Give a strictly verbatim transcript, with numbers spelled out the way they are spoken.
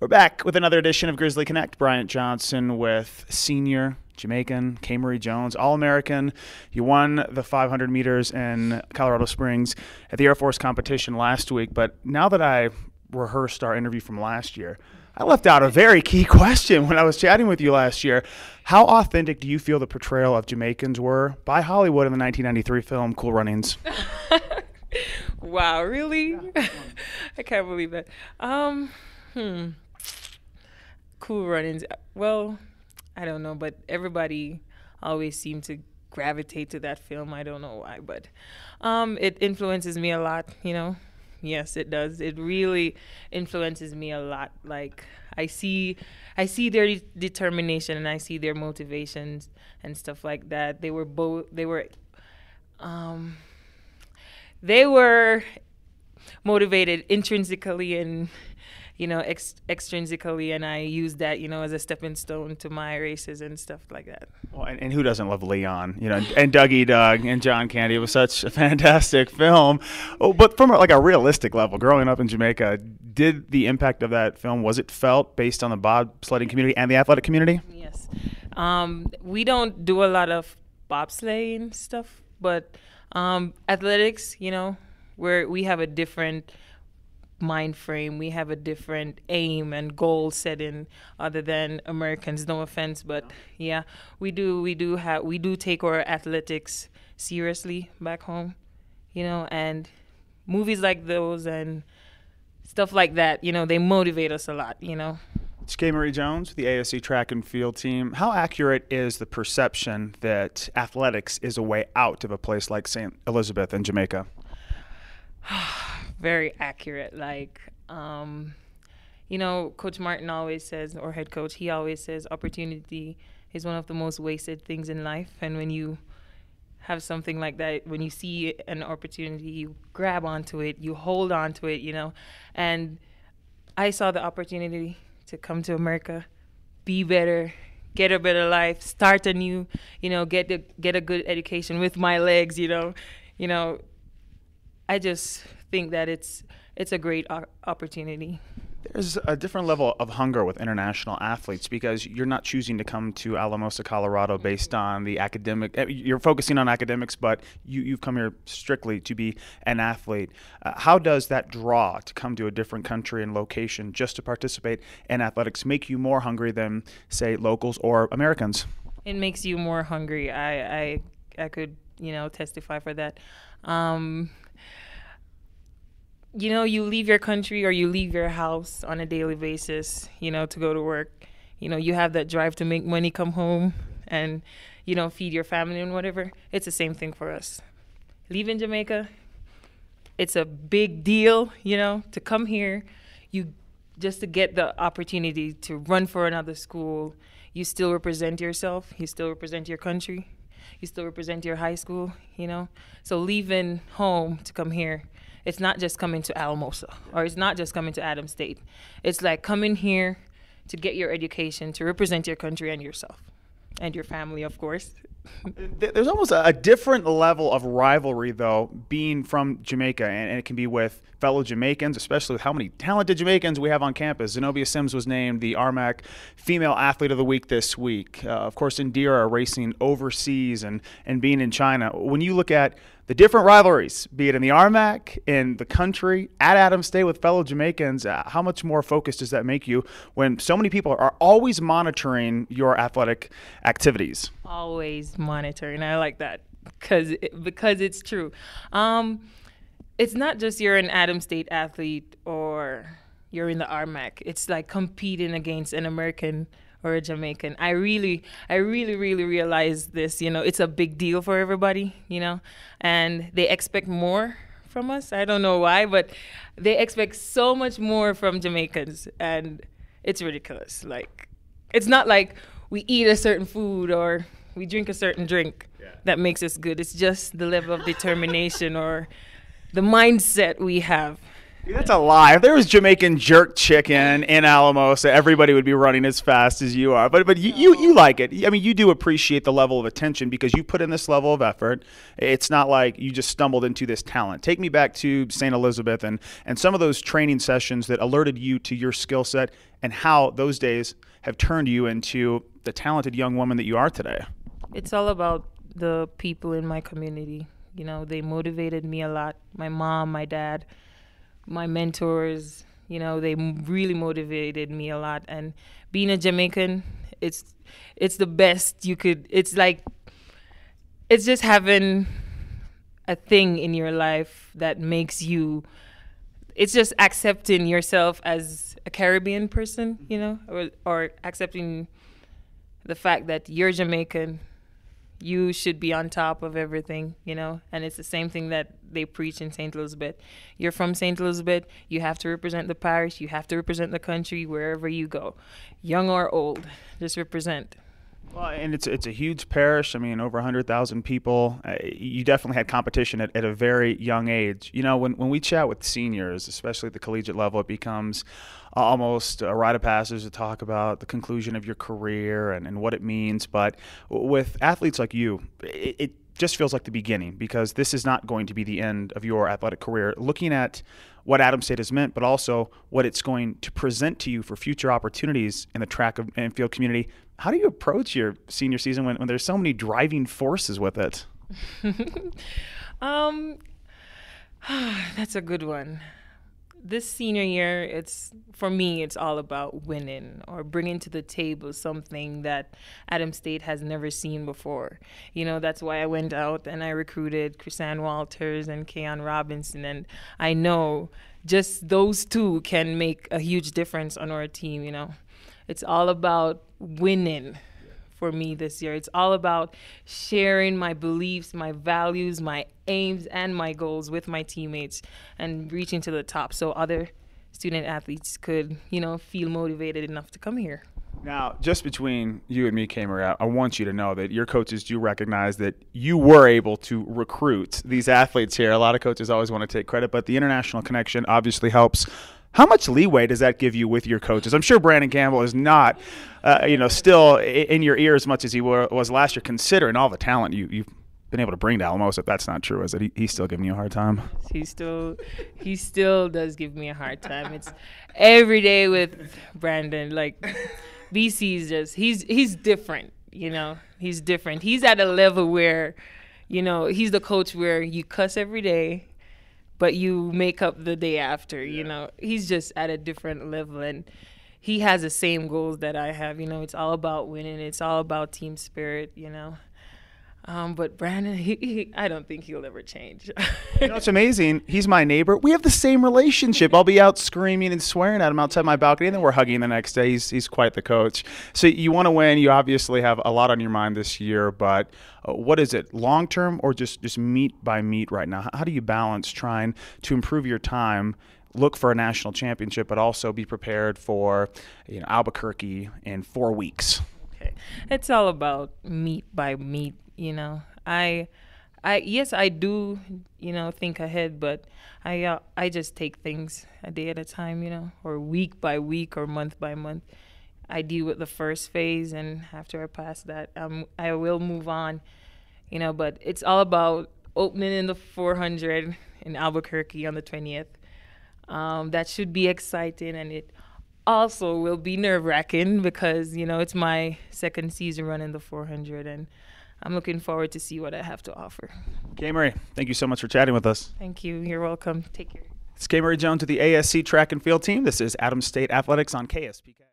We're back with another edition of Grizzly Connect. Bryant Johnson with senior Jamaican Kaymarie Jones, All-American. You won the five hundred meters in Colorado Springs at the Air Force competition last week. But now that I rehearsed our interview from last year, I left out a very key question when I was chatting with you last year. How authentic do you feel the portrayal of Jamaicans were by Hollywood in the nineteen ninety-three film Cool Runnings? Wow, really? Yeah. I can't believe that. Um, hmm. Cool Runnings, well, I don't know, but everybody always seemed to gravitate to that film. I don't know why, but um, it influences me a lot, you know. Yes, it does. It really influences me a lot. Like, I see I see their de determination and I see their motivations and stuff like that. They were both they were um, they were motivated intrinsically and you know, ex extrinsically, and I use that, you know, as a stepping stone to my races and stuff like that. Well, and, and who doesn't love Leon, you know, and, and Dougie, Doug, and John Candy? It was such a fantastic film. Oh, but from a, like a realistic level, growing up in Jamaica, did the impact of that film, was it felt based on the bobsledding community and the athletic community? Yes. Um, we don't do a lot of bobsledding stuff, but um, athletics, you know, where we have a different mind frame, we have a different aim and goal setting other than Americans, no offense, but yeah, we do we do have we do take our athletics seriously back home, you know, and movies like those and stuff like that, you know, they motivate us a lot, you know. It's Kaymarie Jones, the A S C track and field team. How accurate is the perception that athletics is a way out of a place like Saint Elizabeth in Jamaica? Very accurate. Like, um, you know, Coach Martin always says, or head coach, he always says opportunity is one of the most wasted things in life. And when you have something like that, when you see an opportunity, you grab onto it, you hold onto it, you know. And I saw the opportunity to come to America, be better, get a better life, start anew, you know, get the, get a good education with my legs, you know, you know. I just think that it's it's a great opportunity. There's a different level of hunger with international athletes because you're not choosing to come to Alamosa, Colorado based on the academic. You're focusing on academics, but you, you've come here strictly to be an athlete. Uh, how does that draw to come to a different country and location just to participate in athletics make you more hungry than, say, locals or Americans? It makes you more hungry. I, I, I could, you know, testify for that. Um, you know, you leave your country or you leave your house on a daily basis, you know, to go to work. You know, you have that drive to make money, come home and, you know, feed your family and whatever. It's the same thing for us. Leaving Jamaica, it's a big deal, you know, to come here, you just to get the opportunity to run for another school. You still represent yourself. You still represent your country. You still represent your high school, you know. So leaving home to come here, it's not just coming to Alamosa or it's not just coming to Adams State. It's like coming here to get your education, to represent your country and yourself and your family, of course. There's almost a different level of rivalry, though, being from Jamaica, and it can be with fellow Jamaicans, especially with how many talented Jamaicans we have on campus. Zenobia Sims was named the R M A C Female Athlete of the Week this week. Uh, of course, Indira racing overseas and, and being in China. When you look at the different rivalries, be it in the R M A C, in the country, at Adams State with fellow Jamaicans, uh, how much more focused does that make you when so many people are always monitoring your athletic activities? Always monitoring. I like that because it, because it's true. Um, it's not just you're an Adams State athlete or you're in the R M A C. It's like competing against an American or a Jamaican. I really, I really, really realize this, you know, it's a big deal for everybody, you know, and they expect more from us. I don't know why, but they expect so much more from Jamaicans, and it's ridiculous. Like, it's not like we eat a certain food or we drink a certain drink yeah. that makes us good. It's just the level of determination or the mindset we have That's a lie. If there was Jamaican jerk chicken in Alamosa, everybody would be running as fast as you are. But but you, you, you like it. I mean, you do appreciate the level of attention because you put in this level of effort. It's not like you just stumbled into this talent. Take me back to Saint Elizabeth and, and some of those training sessions that alerted you to your skill set and how those days have turned you into the talented young woman that you are today. It's all about the people in my community. You know, they motivated me a lot. My mom, my dad, my mentors, you know, they really motivated me a lot. And being a Jamaican, it's it's the best you could, it's like, it's just having a thing in your life that makes you, it's just accepting yourself as a Caribbean person, you know, or, or accepting the fact that you're Jamaican, you should be on top of everything, you know, and it's the same thing that they preach in Saint Elizabeth. You're from Saint Elizabeth, you have to represent the parish, you have to represent the country wherever you go, young or old, just represent. Well, and it's it's a huge parish. I mean, over one hundred thousand people. Uh, you definitely had competition at, at a very young age. You know, when, when we chat with seniors, especially at the collegiate level, it becomes almost a rite of passage to talk about the conclusion of your career and, and what it means. But with athletes like you, it, it just feels like the beginning because this is not going to be the end of your athletic career. Looking at what Adams State has meant, but also what it's going to present to you for future opportunities in the track and field community, how do you approach your senior season when, when there's so many driving forces with it? um, that's a good one. This senior year, it's for me, it's all about winning or bringing to the table something that Adams State has never seen before. You know, that's why I went out and I recruited Chrisanne Walters and Kayon Robinson, and I know just those two can make a huge difference on our team, you know. It's all about winning for me this year. It's all about sharing my beliefs, my values, my aims, and my goals with my teammates and reaching to the top so other student athletes could, you know, feel motivated enough to come here. Now, just between you and me, Kaymarie, I want you to know that your coaches do recognize that you were able to recruit these athletes here. A lot of coaches always want to take credit, but the international connection obviously helps. How much leeway does that give you with your coaches? I'm sure Brandon Campbell is not, uh, you know, still in your ear as much as he was last year, considering all the talent you, you've been able to bring to Alamosa. If that's not true, is it? He, he's still giving you a hard time. He still, he still does give me a hard time. It's every day with Brandon. Like, B C's just, he's he's different, you know. He's different. He's at a level where, you know, he's the coach where you cuss every day, but you make up the day after, you know. He's just at a different level, and he has the same goals that I have, you know. It's all about winning. It's all about team spirit, you know. Um, but Brandon, he, he, I don't think he'll ever change. You know, it's amazing. He's my neighbor. We have the same relationship. I'll be out screaming and swearing at him outside my balcony, and then we're hugging the next day. He's, he's quite the coach. So you want to win. You obviously have a lot on your mind this year, but uh, what is it, long-term or just, just meet by meet right now? How do you balance trying to improve your time, look for a national championship, but also be prepared for, you know, Albuquerque in four weeks? Okay. It's all about meet by meet. You know, I, I, yes, I do, you know, think ahead, but I, uh, I just take things a day at a time, you know, or week by week or month by month. I deal with the first phase, and after I pass that, um, I will move on, you know, but it's all about opening in the four hundred in Albuquerque on the twentieth. Um, that should be exciting, and it also will be nerve-wracking because, you know, it's my second season running the four hundred, and I'm looking forward to see what I have to offer. Kaymarie, thank you so much for chatting with us. Thank you. You're welcome. Take care. It's Kaymarie Jones to the A S C track and field team. This is Adams State Athletics on K S P K.